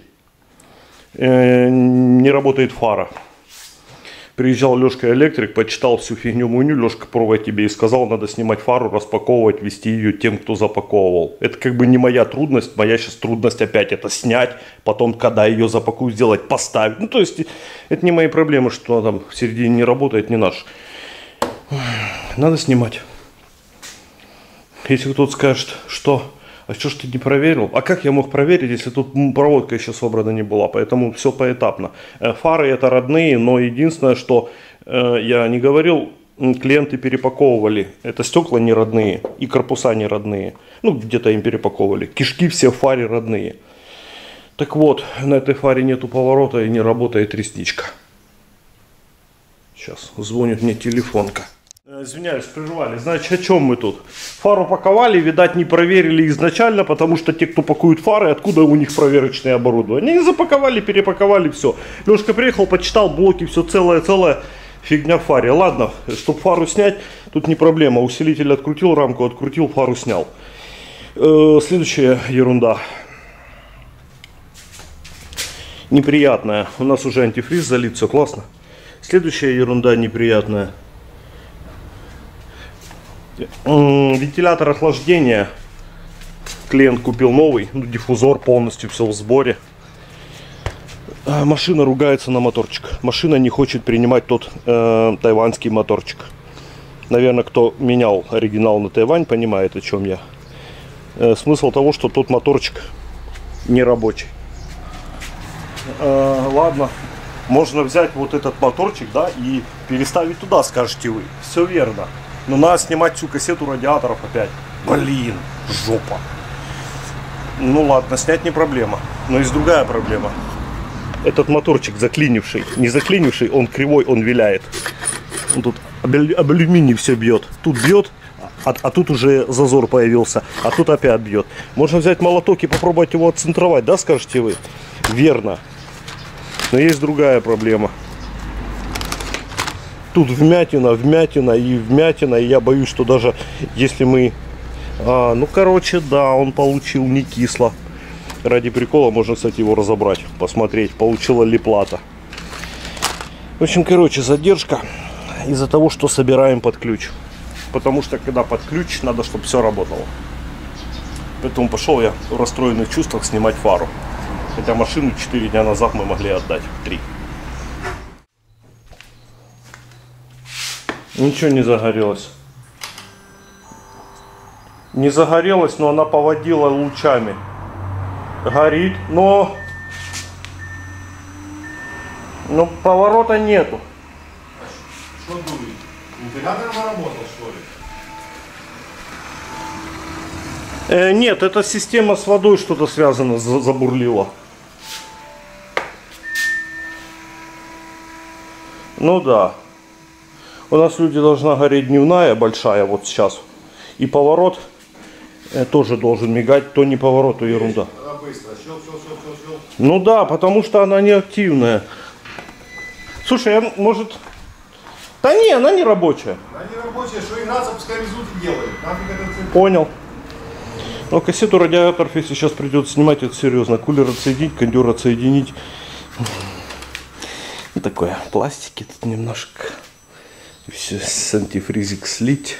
э, не работает фара. Приезжал Лешка электрик, почитал всю фигню-муню, Лешка провод тебе и сказал, надо снимать фару, распаковывать, вести ее тем, кто запаковывал. Это как бы не моя трудность, моя сейчас трудность опять это снять, потом, когда ее запакую, сделать, поставить. Ну, то есть, это не мои проблемы, что она там в середине не работает, не наш. Надо снимать. Если кто-то скажет, что... А что ж ты не проверил? А как я мог проверить, если тут проводка еще собрана не была? Поэтому все поэтапно. Фары это родные, но единственное, что э, я не говорил, клиенты перепаковывали. Это стекла не родные и корпуса не родные. Ну, где-то им перепаковывали. Кишки все в фаре родные. Так вот, на этой фаре нету поворота и не работает ресничка. Сейчас звонит мне телефонка. Извиняюсь, прервали. Значит, о чем мы тут? Фару паковали, видать, не проверили изначально, потому что те, кто пакуют фары, откуда у них проверочное оборудование? Они запаковали, перепаковали, все. Лешка приехал, почитал блоки, все целое-целое. Фигня в фаре. Ладно, чтобы фару снять, тут не проблема. Усилитель открутил, рамку открутил, фару снял. Э, следующая ерунда. Неприятная. У нас уже антифриз залит, все классно. Следующая ерунда неприятная. Вентилятор охлаждения. Клиент купил новый. Ну, диффузор полностью, все в сборе. Машина ругается на моторчик. Машина не хочет принимать тот э, тайваньский моторчик. Наверное, кто менял оригинал на Тайвань, понимает, о чем я. Э, смысл того, что тот моторчик не рабочий. Э, ладно, можно взять вот этот моторчик, да, и переставить туда, скажете вы. Все верно. Но надо снимать всю кассету радиаторов опять. Блин, жопа. Ну ладно, снять не проблема. Но есть другая проблема. Этот моторчик заклинивший, не заклинивший, он кривой, он виляет. Он тут об, об алюминий все бьет. Тут бьет, а, а тут уже зазор появился, а тут опять бьет. Можно взять молоток и попробовать его отцентровать, да, скажете вы? Верно. Но есть другая проблема. Тут вмятина, вмятина и вмятина. И я боюсь, что даже если мы... А, ну, короче, да, он получил не кисло. Ради прикола можно, кстати, его разобрать, посмотреть, получила ли плата. В общем, короче, задержка из-за того, что собираем под ключ. Потому что, когда под ключ, надо, чтобы все работало. Поэтому пошел я в расстроенных чувствах снимать фару. Хотя машину четыре дня назад мы могли отдать. три. Ничего не загорелось. Не загорелось, но она поводила лучами. Горит, но... Но поворота нету. Что думаешь? Вентилятор поработал, что ли? Э, нет, эта система с водой что-то связано, забурлила. Ну да. У нас, люди, должна гореть дневная большая вот сейчас. И поворот э, тоже должен мигать, то не поворот, то ерунда. Ну да, потому что она не активная. Слушай, я, может... Да не, она не рабочая. Она не рабочая, что играться, пускай везут и делают. Понял. Но кассету радиатор, если сейчас придется снимать, это серьезно. Кулер отсоединить, кондер отсоединить. Такое, пластики тут немножко. Все с антифризик слить.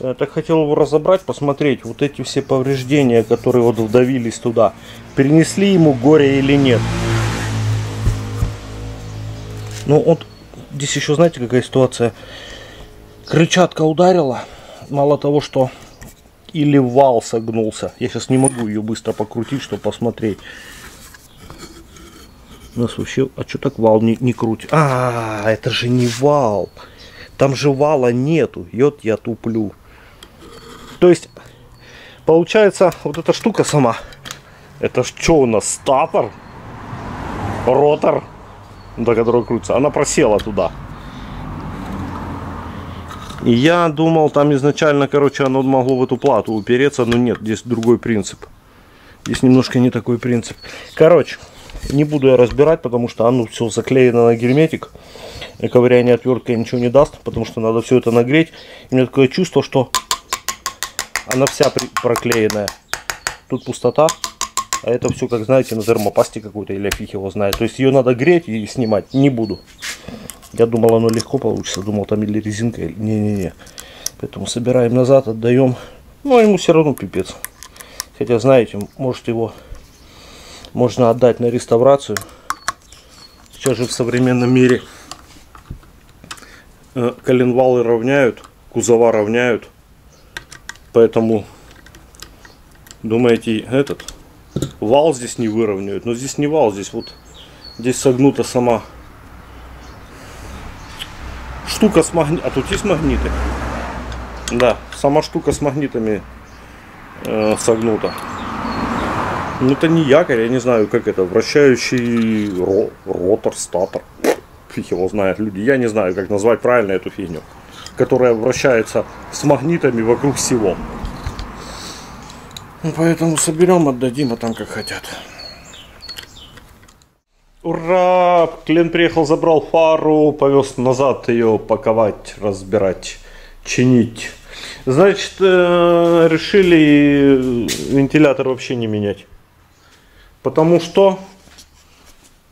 Я так хотел его разобрать, посмотреть, вот эти все повреждения, которые вот вдавились туда, принесли ему горе или нет. Ну вот, здесь еще, знаете, какая ситуация. Крыльчатка ударила, мало того, что или вал согнулся. Я сейчас не могу ее быстро покрутить, чтобы посмотреть. У нас вообще, а что так вал не, не крутит? А, это же не вал. Там же вала нету, йод, я туплю. То есть, получается, вот эта штука сама. Это что у нас? Статор? Ротор? До которого крутится. Она просела туда. И я думал, там изначально, короче, оно могло в эту плату упереться. Но нет, здесь другой принцип. Здесь немножко не такой принцип. Короче, не буду я разбирать, потому что оно все заклеено на герметик. Ковыряние отверткой ничего не даст, потому что надо все это нагреть. И у меня такое чувство, что она вся проклеенная. Тут пустота, а это все, как знаете, на термопасте какой-то или фиг его знает. То есть ее надо греть и снимать. Не буду. Я думал, оно легко получится. Думал, там или резинка. Не-не-не. Поэтому собираем назад, отдаем. Ну, а ему все равно пипец. Хотя, знаете, может его можно отдать на реставрацию. Сейчас же в современном мире коленвалы равняют, кузова равняют, поэтому думаете, этот вал здесь не выровняют, но здесь не вал, здесь вот здесь согнута сама штука с магнитами. А тут есть магниты. Да, сама штука с магнитами э, согнута. Ну это не якорь, я не знаю, как это, вращающий ро ротор, статор. Фиг его знает люди. Я не знаю, как назвать правильно эту фигню, которая вращается с магнитами вокруг всего. Поэтому соберем, отдадим, а там как хотят. Ура! Клиент приехал, забрал фару, повез назад ее паковать, разбирать, чинить. Значит, решили вентилятор вообще не менять. Потому что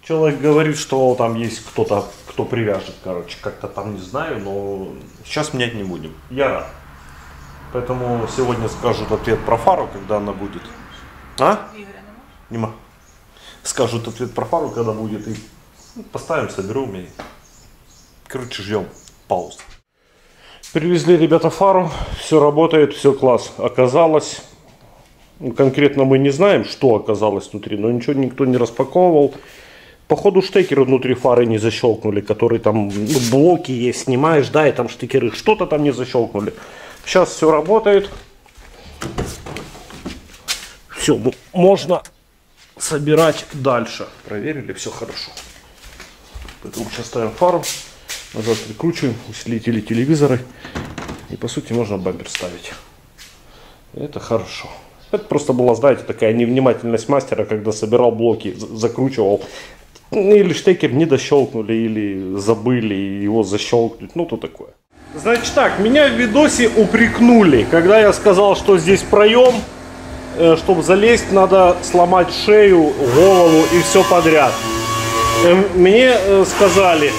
человек говорит, что там есть кто-то, кто привяжет, короче, как-то там не знаю, но сейчас менять не будем. Я рад. Поэтому сегодня скажут ответ про фару, когда она будет. А? Нема. Скажут ответ про фару, когда будет. И поставим, соберем и, короче, ждем. Паузу. Привезли, ребята, фару. Все работает, все класс. Оказалось, конкретно мы не знаем, что оказалось внутри, но ничего никто не распаковывал. Походу штекеры внутри фары не защелкнули, которые там, ну, блоки есть, снимаешь, да, и там штекеры, что-то там не защелкнули. Сейчас все работает. Все, можно собирать дальше. Проверили, все хорошо. Поэтому сейчас ставим фару, назад прикручиваем, усилители, телевизоры. И по сути можно бампер ставить. Это хорошо. Это просто была, знаете, такая невнимательность мастера, когда собирал блоки, закручивал. Или штекер не дощелкнули, или забыли его защелкнуть, ну то такое. Значит так, меня в видосе упрекнули, когда я сказал, что здесь проем, чтобы залезть, надо сломать шею, голову и все подряд. Мне сказали,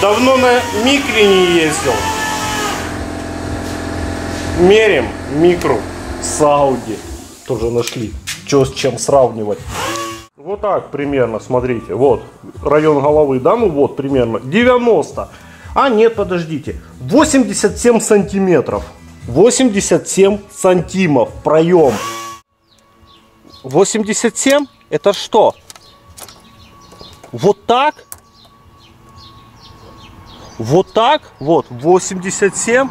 давно на микре не ездил. Мерим микру с Audi. Тоже нашли, что с чем сравнивать. Вот так примерно, смотрите, вот, район головы, да, ну вот примерно, девяносто. А нет, подождите, восемьдесят семь сантиметров, восемьдесят семь сантимов проем. восемьдесят семь это что? Вот так? Вот так? Вот, восемьдесят семь.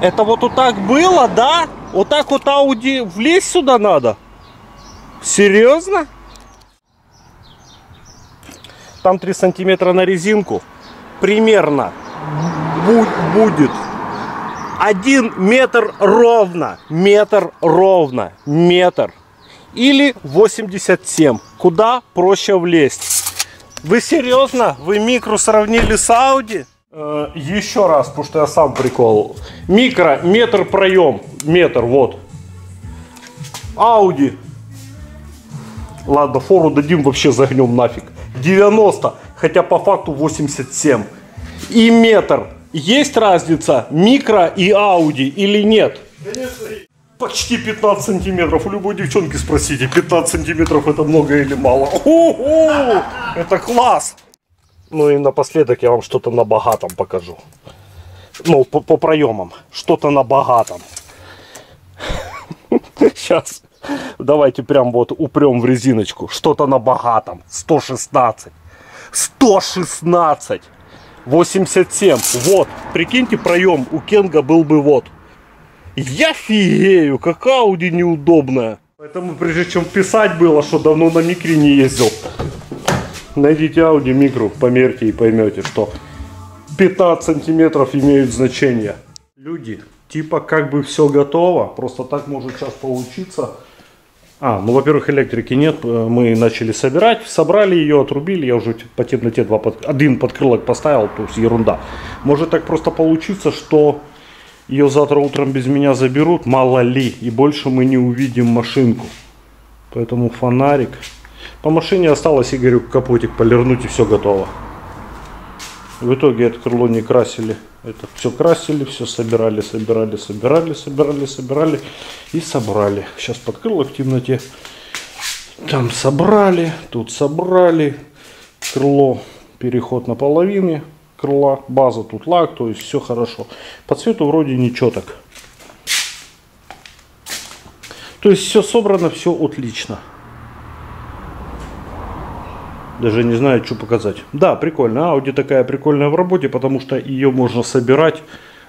Это вот вот так было, да? Вот так вот Audi влезть сюда надо? Серьезно? Там три сантиметра на резинку. Примерно будет один метр ровно. Метр ровно. Метр. Или восемьдесят семь. Куда проще влезть. Вы серьезно? Вы микро сравнили с Audi? Э, еще раз, потому что я сам прикол. Микро, метр проем. Метр, вот. Audi. Ладно, фору дадим, вообще загнем нафиг. девяносто, хотя по факту восемьдесят семь. И метр. Есть разница микро и Audi или нет? Конечно. Почти пятнадцать сантиметров. У любой девчонки спросите, пятнадцать сантиметров это много или мало? У-у-у! Это класс! Ну и напоследок я вам что-то на богатом покажу. Ну, по, по проемам. Что-то на богатом. Сейчас. Давайте прям вот упрем в резиночку. Что-то на богатом. сто шестнадцать. сто шестнадцать. восемьдесят семь. Вот. Прикиньте, проем у Кенга был бы вот. Я фигею, как Audi неудобная. Поэтому прежде чем писать было, что давно на микре не ездил, найдите Audi микру, померьте и поймете, что пятнадцать сантиметров имеют значение. Люди... Типа как бы все готово, просто так может сейчас получиться. А, ну во-первых, электрики нет, мы начали собирать, собрали ее, отрубили, я уже по темноте два под... один подкрылок поставил, то есть ерунда. Может так просто получиться, что ее завтра утром без меня заберут, мало ли, и больше мы не увидим машинку. Поэтому фонарик. По машине осталось Игорю капотик полирнуть и все готово. В итоге это крыло не красили. Это все красили, все собирали, собирали, собирали, собирали, собирали и собрали. Сейчас подкрыло в темноте. Там собрали, тут собрали. Крыло, переход на половине крыла, база тут лак, то есть все хорошо. По цвету вроде ничего так. То есть все собрано, все отлично. Даже не знаю, что показать. Да, прикольно. Audi такая прикольная в работе, потому что ее можно собирать,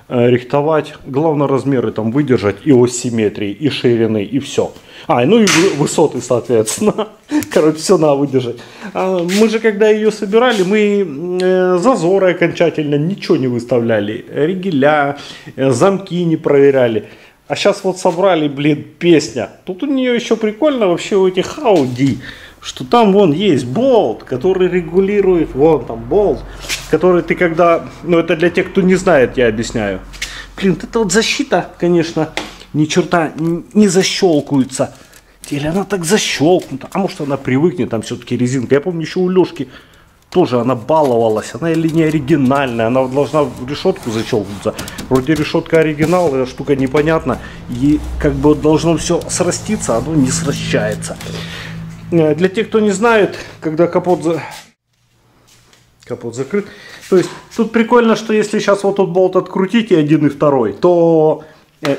рихтовать. Главное, размеры там выдержать и ось симметрии, и ширины, и все. А, ну и высоты, соответственно. Короче, все надо выдержать. Мы же, когда ее собирали, мы зазоры окончательно ничего не выставляли. Ригеля, замки не проверяли. А сейчас вот собрали, блин, песня. Тут у нее еще прикольно вообще у этих Audi, что там вон есть болт, который регулирует, вон там болт, который ты когда, ну это для тех, кто не знает, я объясняю. Блин, это вот защита, конечно, ни черта не защелкается. Или она так защелкнута, а может она привыкнет, там все-таки резинка. Я помню, еще у Лешки тоже она баловалась, она или не оригинальная, она должна в решетку защелкнуться. Вроде решетка оригинал, эта штука непонятна, и как бы должно все сраститься, оно не сращается. Для тех, кто не знает, когда капот, за... капот закрыт, то есть тут прикольно, что если сейчас вот тут болт открутить и один и второй, то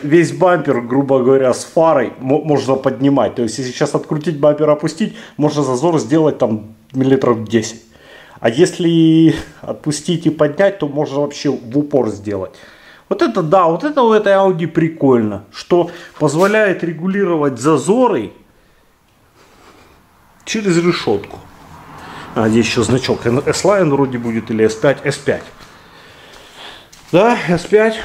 весь бампер, грубо говоря, с фарой можно поднимать. То есть если сейчас открутить бампер, опустить, можно зазор сделать там миллиметров десять. А если отпустить и поднять, то можно вообще в упор сделать. Вот это да, вот это у этой Audi прикольно, что позволяет регулировать зазоры через решетку. А здесь еще значок S-Line вроде будет, или эс пять, эс пять. Да, эс пять.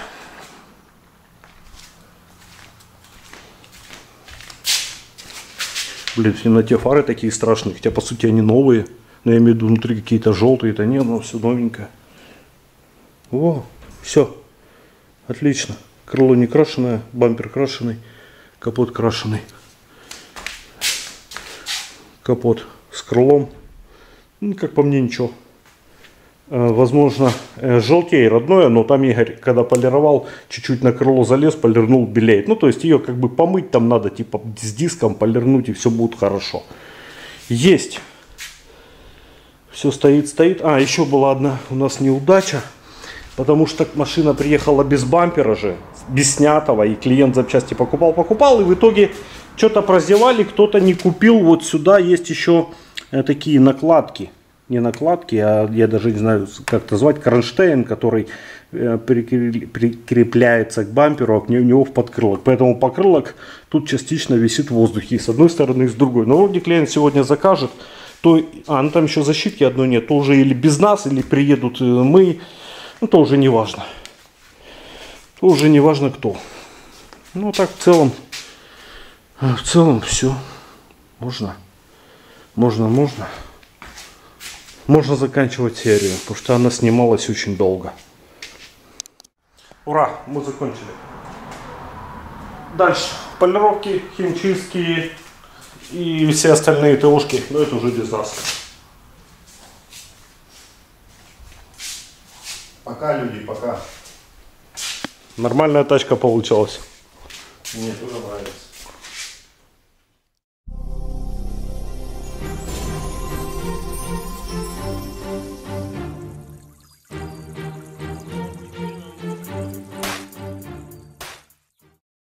Блин, на те фары такие страшные, хотя по сути они новые. Но я имею в виду, внутри какие-то желтые, это не, но все новенькое. О, все. Отлично. Крыло не крашеное, бампер крашеный, капот крашеный. Капот с крылом, ну, как по мне, ничего. Возможно, желтее родное, но там Игорь, когда полировал, чуть-чуть на крыло залез, полирнул, белеет. Ну, то есть ее как бы помыть там надо, типа с диском полирнуть, и все будет хорошо. Есть. Все стоит, стоит. А, еще была одна у нас неудача, потому что машина приехала без бампера же, без снятого, и клиент запчасти покупал, покупал, и в итоге... Что-то прозевали, кто-то не купил. Вот сюда есть еще такие накладки. Не накладки, а я даже не знаю, как это звать. Кронштейн, который прикрепляется к бамперу, а к нему, у него в подкрылок. Поэтому подкрылок тут частично висит в воздухе. И с одной стороны, и с другой. Но вроде клиент сегодня закажет. То... А, ну там еще защитки одной нет. То уже или без нас, или приедут мы. Ну то уже не важно. То уже не важно кто. Ну так в целом. В целом все. Можно. Можно, можно. Можно заканчивать серию, потому что она снималась очень долго. Ура, мы закончили. Дальше. Полировки, химчистки и все остальные ТОшки. Но это уже без нас. Пока, люди, пока. Нормальная тачка получалась. Мне тоже нравится.